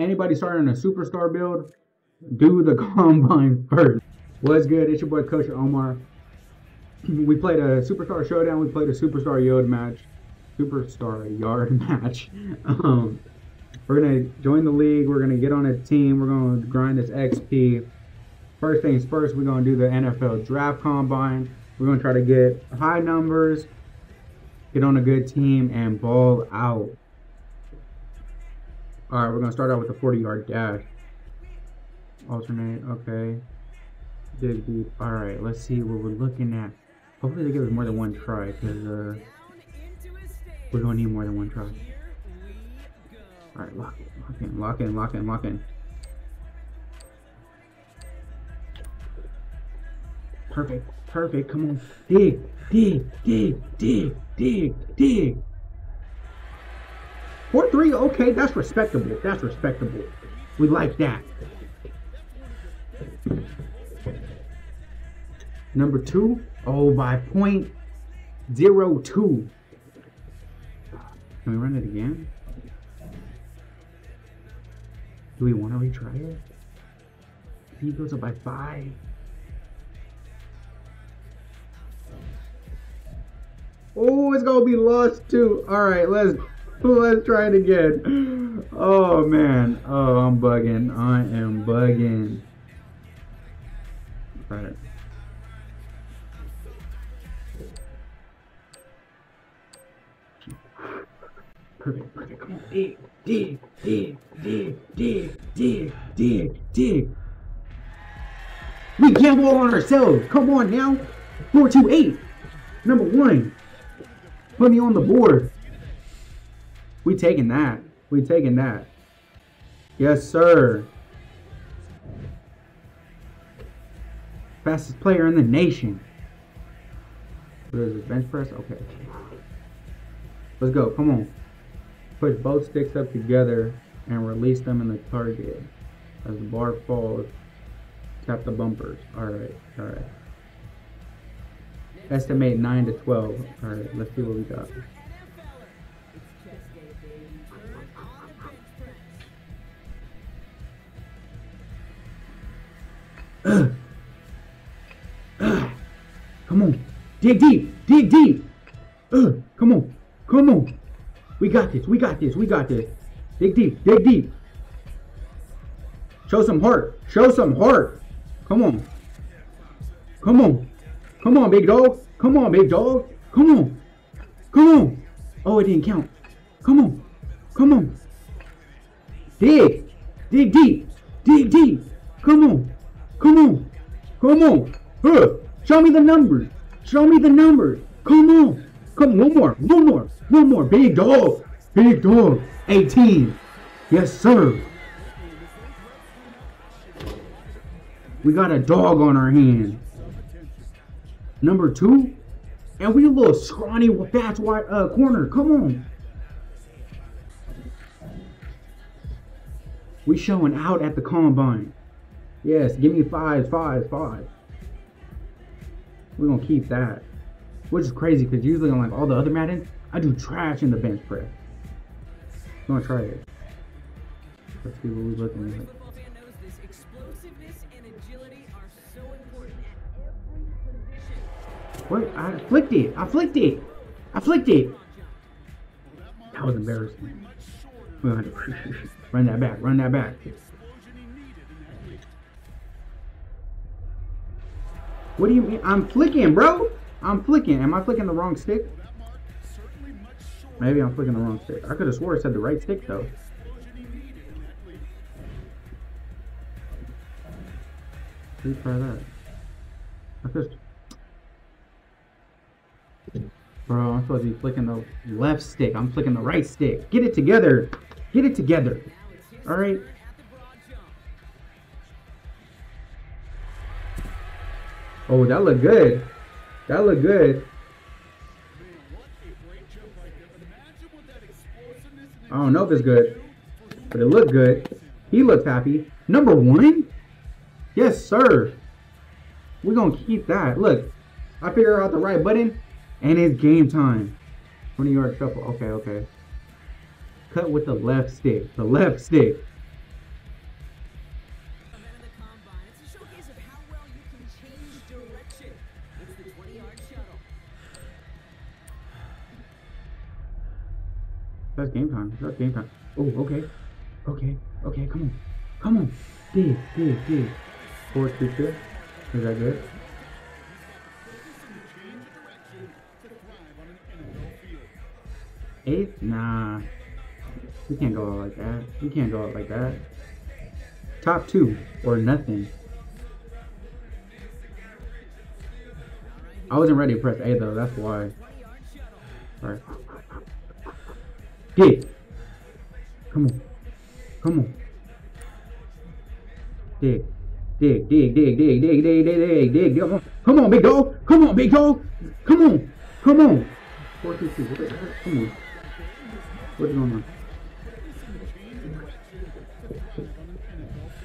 anybody starting a superstar build, do the combine first. What's good? It's your boy Kosher Omar. We played a superstar showdown. We played a superstar yard match. We're gonna join the league. We're gonna get on a team. We're gonna grind this XP. First things first, we're gonna do the NFL draft combine. We're gonna try to get high numbers, get on a good team, and ball out. All right, we're gonna start out with a 40-yard dash. Alternate, okay. Dig deep. All right, let's see what we're looking at. Hopefully they give us more than one try, because we're gonna need more than one try. All right, lock it, lock in, lock in, lock in, lock in. Perfect, perfect. Come on, dig, dig, dig, dig, dig, dig. 4-3, okay, that's respectable. That's respectable. We like that. Number two, oh, by 0.02. Can we run it again? Do we want to retry it? He goes up by 5. Oh, it's gonna be lost too. All right, let's try it again. Oh man, oh I'm bugging. I am bugging. All right. Perfect, perfect. Come on, dig, dig, dig, dig, dig, dig, dig, dig. We gamble on ourselves. Come on now. 4-2-8. Number one. Put me on the board. We taking that. We taking that. Yes, sir. Fastest player in the nation. What is this, bench press? Okay. Let's go. Come on. Push both sticks up together and release them in the target as the bar falls. Tap the bumpers. All right, all right. Estimate 9 to 12. All right, let's see what we got. Come on, dig deep, dig deep. Come on, come on. We got this, we got this, we got this. Dig deep, dig deep. Show some heart, show some heart. Come on. Come on. Come on, big dog. Come on, big dog. Come on. Come on. Oh, it didn't count. Come on. Come on. Dig. Dig deep. Dig deep. Come on. Come on. Come on. Show me the numbers. Show me the numbers. Come on. Come on, one more, one more, one more. Big dog, big dog. 18. Yes, sir. We got a dog on our hand. Number two, and we a little scrawny, fast wide corner. Come on. We showing out at the combine. Yes, give me 5, 5, 5. We're gonna keep that. Which is crazy, because usually on like all the other Maddens, I do trash in the bench press. I'm gonna try it. Let's see what we're looking at. What? I flicked it. I flicked it. I flicked it. That was embarrassing. We're gonna have to run that back. Run that back. What do you mean? I'm flicking, bro. I'm flicking. Am I flicking the wrong stick? Maybe I'm flicking the wrong stick. I could have swore it said the right stick, though. Retry that. I could. Bro, I'm supposed to be flicking the left stick. I'm flicking the right stick. Get it together. Get it together. All right. Oh, that looked good. That looked good. I don't know if it's good, but it looked good. He looked happy. Number one? Yes, sir. We're going to keep that. Look, I figured out the right button, and it's game time. 20-yard shuffle. Okay, okay. Cut with the left stick. The left stick. That's game time. That's game time. Oh, okay. Okay. Okay, come on. Come on. Dig. 4-2-2. Is that good? Eight? Nah. We can't go out like that. We can't go out like that. Top two or nothing. I wasn't ready to press A though, that's why. Alright. Dig. Come on. Come on. Dig. Dig. Come on, big dog. Come on, big dog. Come on. Come on. 4-2-2. What the heck? Come on. What's going on?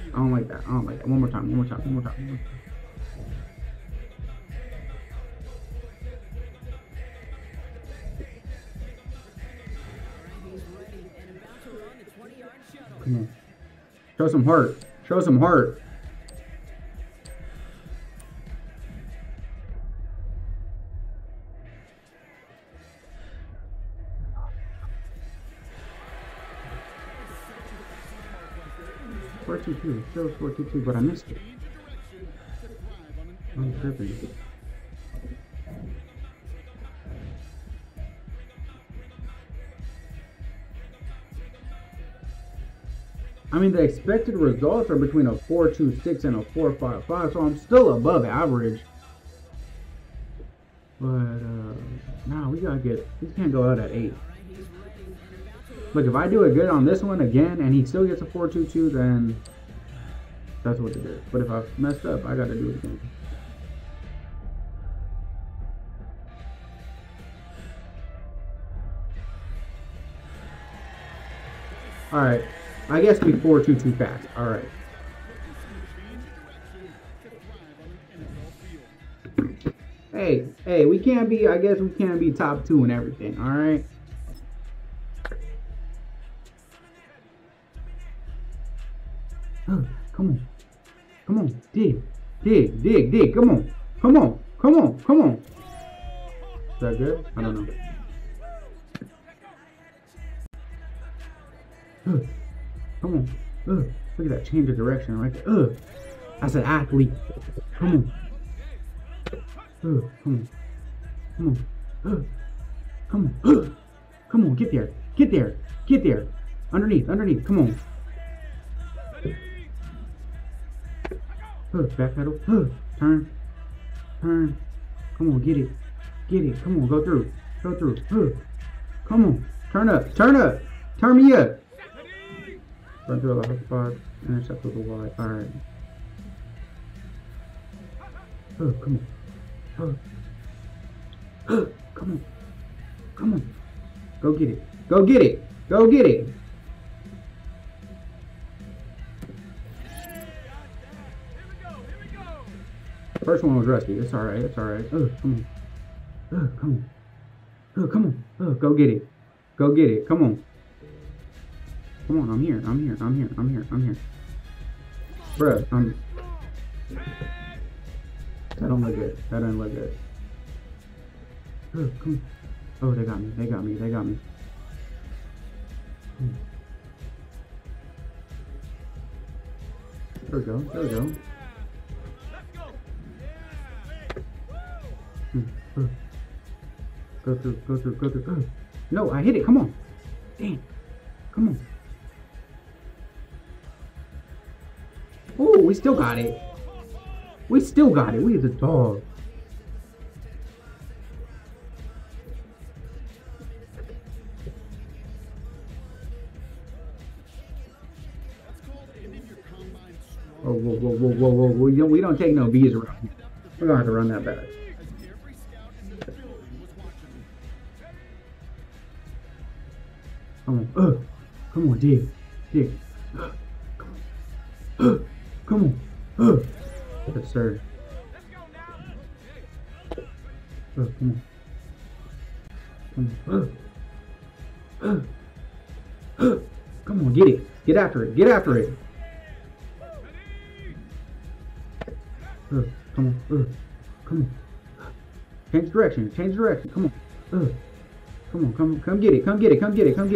I don't like that. I don't like that. One more time. Come on. Show some heart. Show some heart. It was 4-2-2, but I missed it. I'm tripping. I mean, the expected results are between a 4-2-6 and a 4-5-5, so I'm still above average. But, nah, we can't go out at 8. Look, if I do it good on this one again, and he still gets a 4-2-2, then that's what it is. But if I messed up, I gotta do it again. Alright, I guess we 4-2-2 fast. Alright. Hey, we can't be, I guess we can't be top 2 and everything, alright? Come on, dig, come on. Is that good? I don't know. Come on, look at that change of direction right there. That's an athlete. Come on, come on, get there. Underneath, come on. Backpedal. Turn. Come on, get it. Come on, go through. Come on, turn up. Turn me up. Run through a lot of spots. Intercept with a wide. All right. Come on. Come on. Come on. Go get it. First one was rusty. It's alright. Come on. Go get it. Come on, I'm here. Bruh, That doesn't look good. Come on. Oh, they got me. There we go. Go through. No, I hit it. Come on. Damn. Come on. Oh, we still got it. We is a dog. Oh, whoa. We don't take no B's around here. We're gonna have to run that back. Come on, dig. Come on. Yes, sir. Come on. Come on, get it. Get after it. Come on. Change direction. Come on. Come on. Come get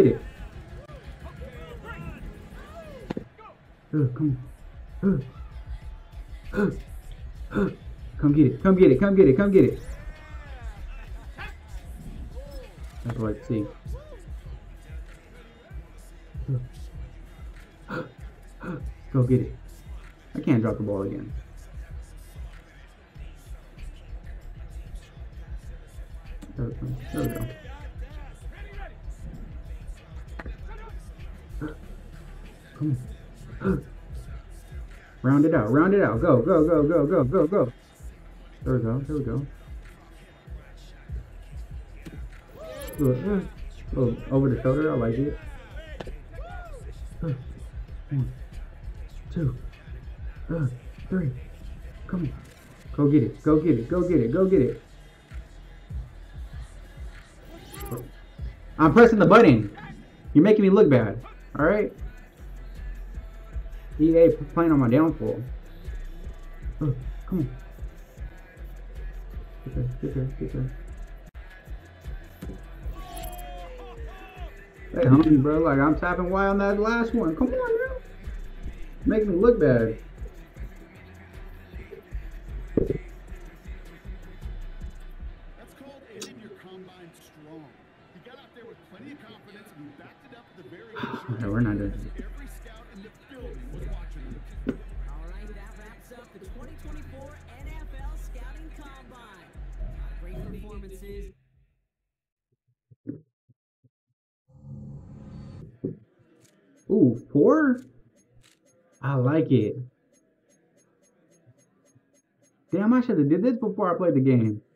it. Come get it, come get it, come get it, come get it. That's what I see. Go get it. I can't drop the ball again. There we go. There we go. Come on. Round it out. Round it out. Go, go, go, go, go, go, go. There we go. There we go. Oh, over the shoulder. I like it. 1, 2, 3. Come on. Go get it. Go get it. Go get it. Go get it. I'm pressing the button. You're making me look bad. All right. EA playing on my downfall. Oh, come on. Get there, get there, get there. Hey, homie, bro. Like, I'm tapping Y on that last one. Come on, bro. Make me look bad. That's called ending your combine strong. You got out there with plenty of confidence and you backed it up at the very end. No, we're not doing it. Every scout in the building was watching you. All right, that wraps up the 2024 NFL Scouting Combine. Great performances. Ooh, 4? I like it. Damn, I should have did this before I played the game.